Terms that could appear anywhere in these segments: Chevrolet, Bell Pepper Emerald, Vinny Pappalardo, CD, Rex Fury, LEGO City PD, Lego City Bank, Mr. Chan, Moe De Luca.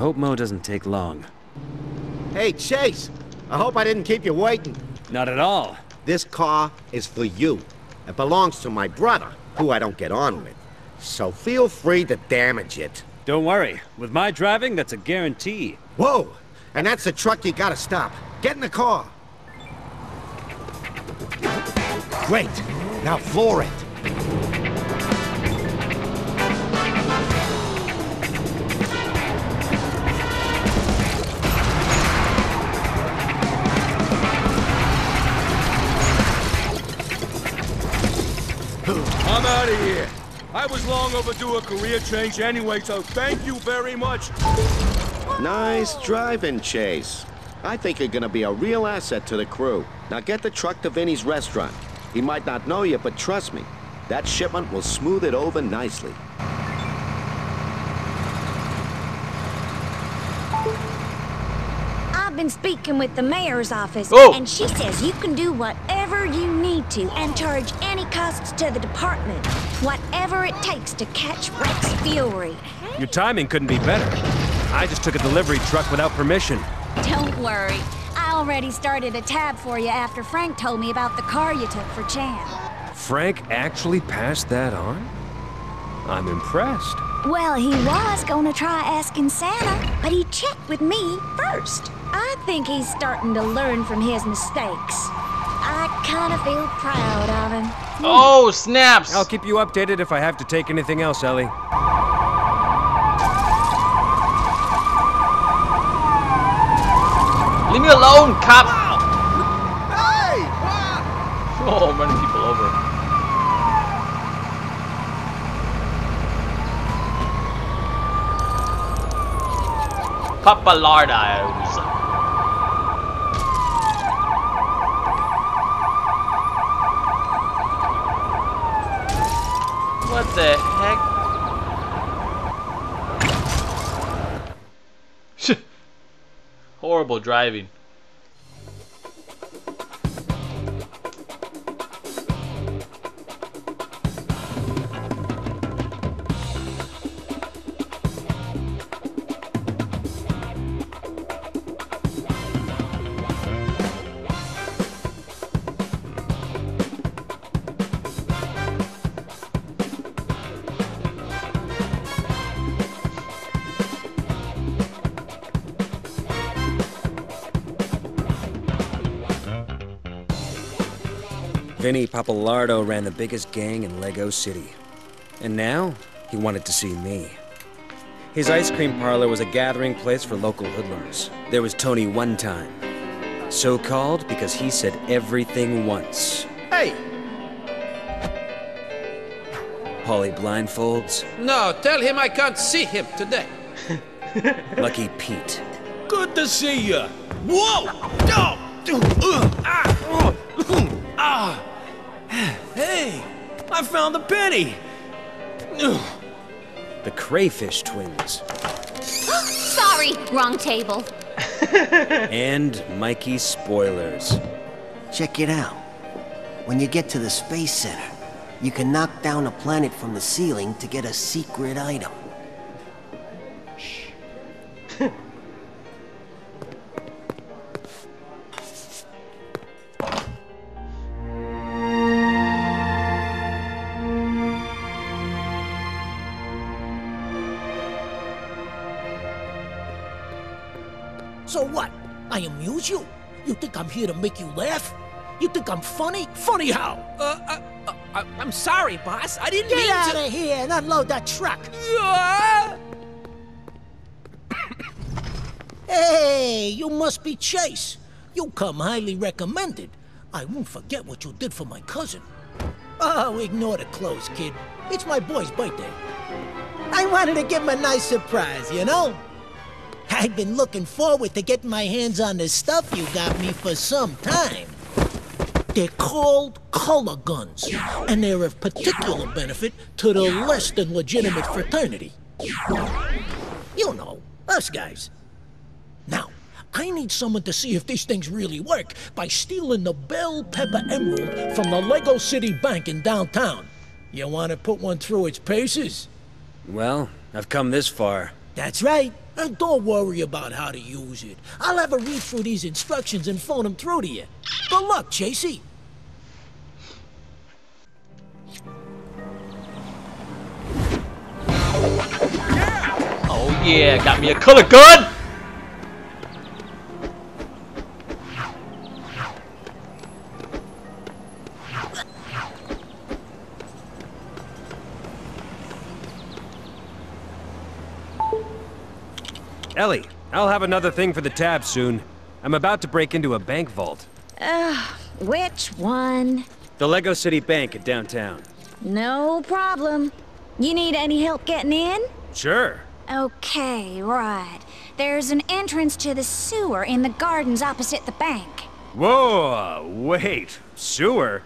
hope Mo doesn't take long. Hey, Chase! I hope I didn't keep you waiting. Not at all. This car is for you. It belongs to my brother, who I don't get on with. So feel free to damage it. Don't worry. With my driving, that's a guarantee. Whoa! And that's the truck you gotta stop. Get in the car. Great. Now floor it. I'm out of here. I was long overdue a career change anyway, so thank you very much. Nice driving, Chase. I think you're gonna be a real asset to the crew. Now get the truck to Vinny's restaurant. He might not know you, but trust me, that shipment will smooth it over nicely. I've been speaking with the mayor's office, and she says you can do whatever you need to and charge any costs to the department, whatever it takes to catch Rex Fury. Your timing couldn't be better. I just took a delivery truck without permission. Don't worry. I already started a tab for you after Frank told me about the car you took for Chan. Frank actually passed that on? I'm impressed. Well, he was gonna try asking Santa, but he checked with me first. I think he's starting to learn from his mistakes. I kind of feel proud of him. Oh, snaps! I'll keep you updated if I have to take anything else, Ellie. Leave me alone, cop! Wow. Hey! Wow. Oh, I'm running people over. Pappalardo. What the heck? Horrible driving. Vinny Pappalardo ran the biggest gang in LEGO City. And now, he wanted to see me. His ice cream parlor was a gathering place for local hoodlums. There was Tony One Time. So called because he said everything once. Hey! Polly Blindfolds. No, tell him I can't see him today. Lucky Pete. Good to see ya! Whoa! Ah! Hey! I found the penny! The Crayfish Twins. Sorry! Wrong table. And Mikey Spoilers. Check it out. When you get to the Space Center, you can knock down a planet from the ceiling to get a secret item. Shh. So what? I amuse you? You think I'm here to make you laugh? You think I'm funny? Funny how? I'm sorry, boss. I didn't mean to— Get out of here and unload that truck! Hey, you must be Chase. You come highly recommended. I won't forget what you did for my cousin. Oh, ignore the clothes, kid. It's my boy's birthday. I wanted to give him a nice surprise, you know? I've been looking forward to getting my hands on this stuff you got me for some time. They're called color guns, and they're of particular benefit to the less than legitimate fraternity. You know, us guys. Now, I need someone to see if these things really work by stealing the Bell Pepper Emerald from the LEGO City Bank in downtown. You want to put one through its paces? Well, I've come this far. That's right. And don't worry about how to use it. I'll have her read through these instructions and phone them through to you. Good luck, Chasey. Yeah! Oh yeah, got me a color gun! Ellie, I'll have another thing for the tab soon. I'm about to break into a bank vault. Which one? The Lego City Bank at downtown. No problem. You need any help getting in? Sure. Okay, right. There's an entrance to the sewer in the gardens opposite the bank. Whoa, wait. Sewer?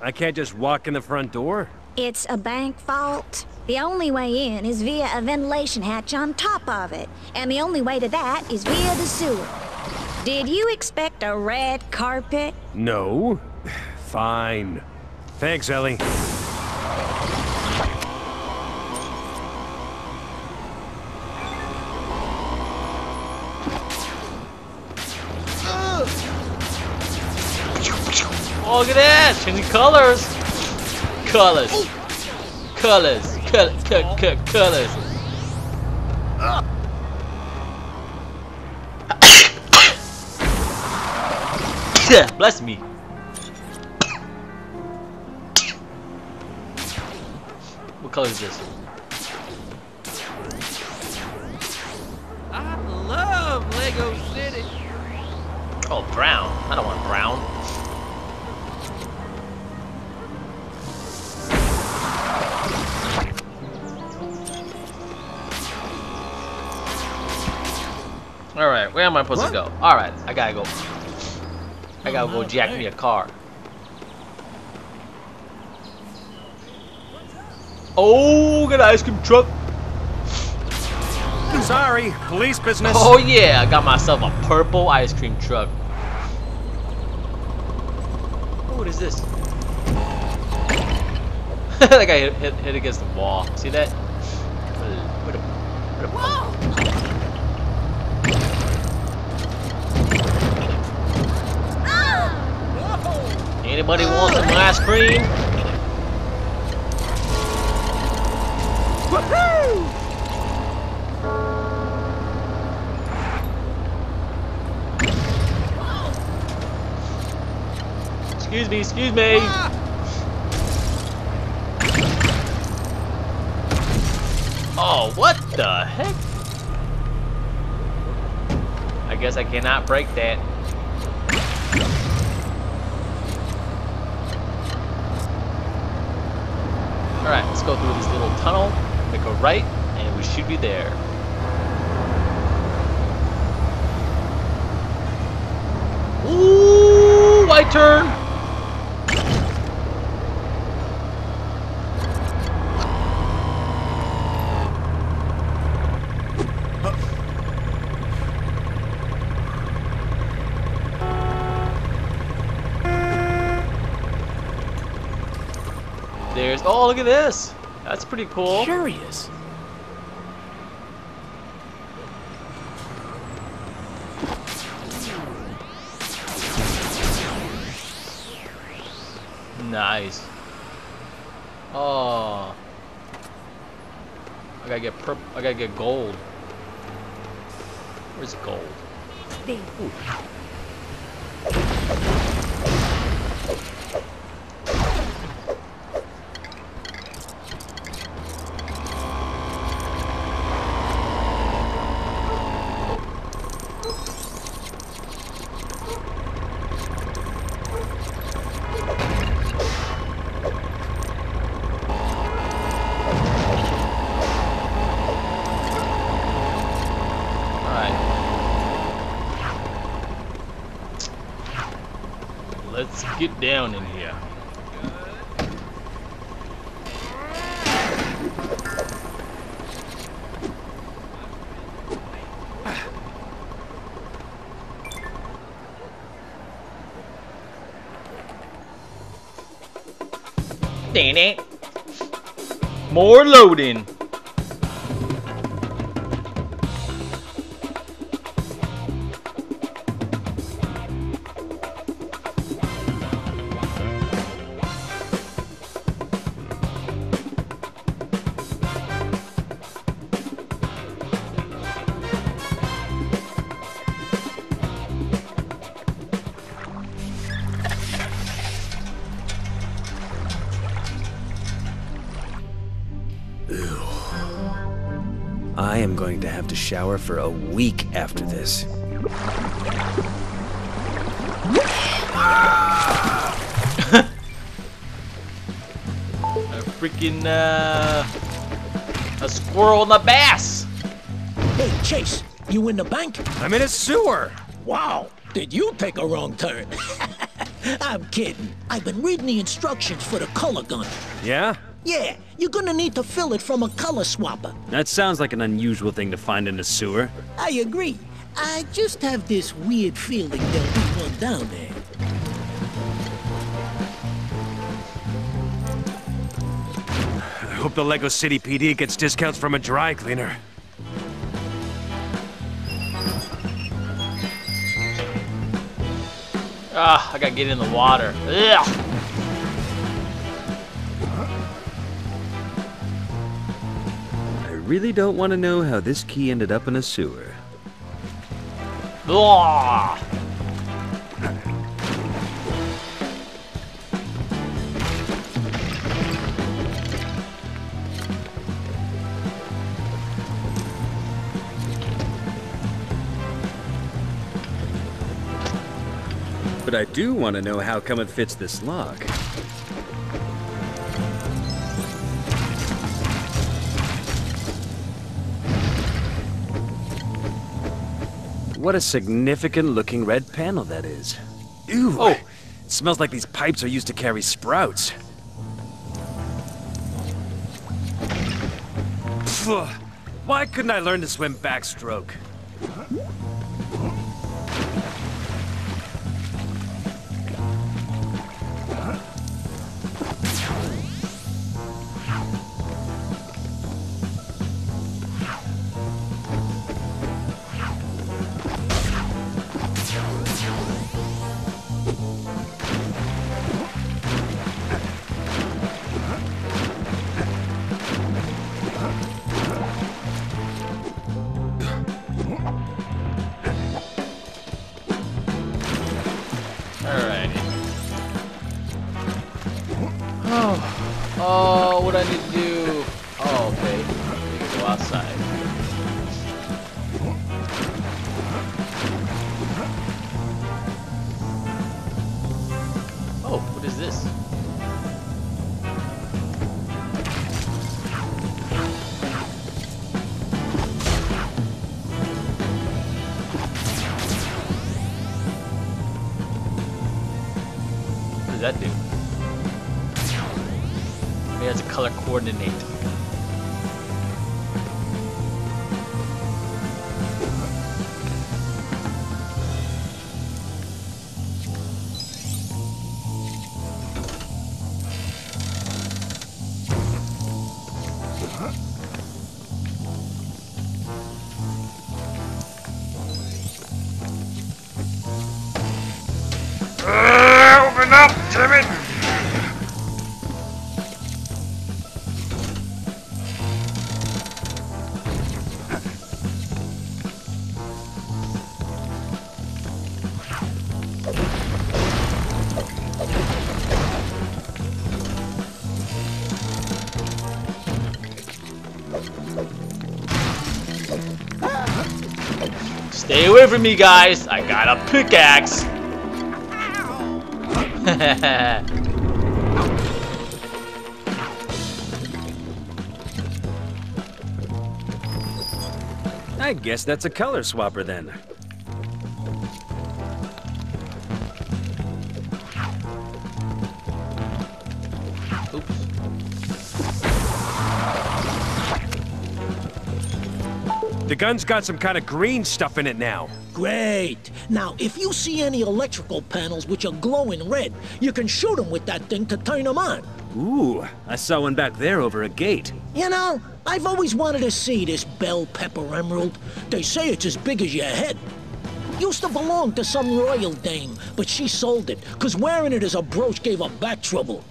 I can't just walk in the front door? It's a bank vault. The only way in is via a ventilation hatch on top of it. And the only way to that is via the sewer. Did you expect a red carpet? No. Fine. Thanks, Ellie. Oh, look at that! Changing colors! Colors! Colors! Colors! Bless me! What color is this? I love Lego City! Oh, brown! I don't want brown. Alright, where am I supposed to go? Alright, I gotta go. I gotta go jack me a car. Oh, got an ice cream truck. Sorry, police business. Oh yeah, I got myself a purple ice cream truck. Oh, what is this? That guy hit against the wall. See that? Whoa! Anybody want some ice cream? Woohoo! Excuse me, excuse me. Oh, what the heck? I guess I cannot break that. Alright, let's go through this little tunnel, make a right, and we should be there. Ooh, right turn! Oh, look at this! That's pretty cool. Curious. Nice. Oh, I gotta get purple. I gotta get gold. Where's gold? Let's get down in here. Dang it. More loading. I am going to have to shower for a week after this. A squirrel and a bass! Hey, Chase, you in the bank? I'm in a sewer! Wow, did you take a wrong turn? I'm kidding. I've been reading the instructions for the color gun. Yeah? Yeah, you're gonna need to fill it from a color swapper. That sounds like an unusual thing to find in a sewer. I agree. I just have this weird feeling there'll be one down there. I hope the LEGO City PD gets discounts from a dry cleaner. Ah, I gotta get in the water. Ugh. I really don't want to know how this key ended up in a sewer. Blah. But I do want to know how come it fits this lock. What a significant looking red panel that is. Ew! Oh. It smells like these pipes are used to carry sprouts. Why couldn't I learn to swim backstroke? Oh, what I need to do... Oh, okay. I need to go outside. Oh, what is this? What does that do? As a color coordinate. Open up, Timmy! Stay away from me, guys! I got a pickaxe! I guess that's a color swapper then. The gun's got some kind of green stuff in it now. Great! Now, if you see any electrical panels which are glowing red, you can shoot them with that thing to turn them on. Ooh, I saw one back there over a gate. You know, I've always wanted to see this Bell Pepper Emerald. They say it's as big as your head. Used to belong to some royal dame, but she sold it, because wearing it as a brooch gave her back trouble.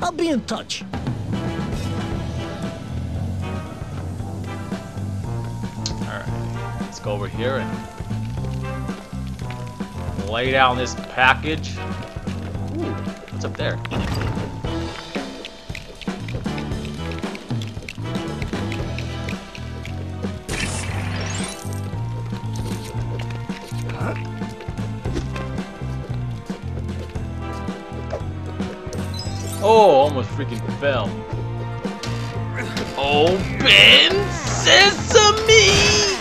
I'll be in touch. Let's go over here and lay down this package. Ooh, what's up there? Oh, almost freaking fell. Open sesame!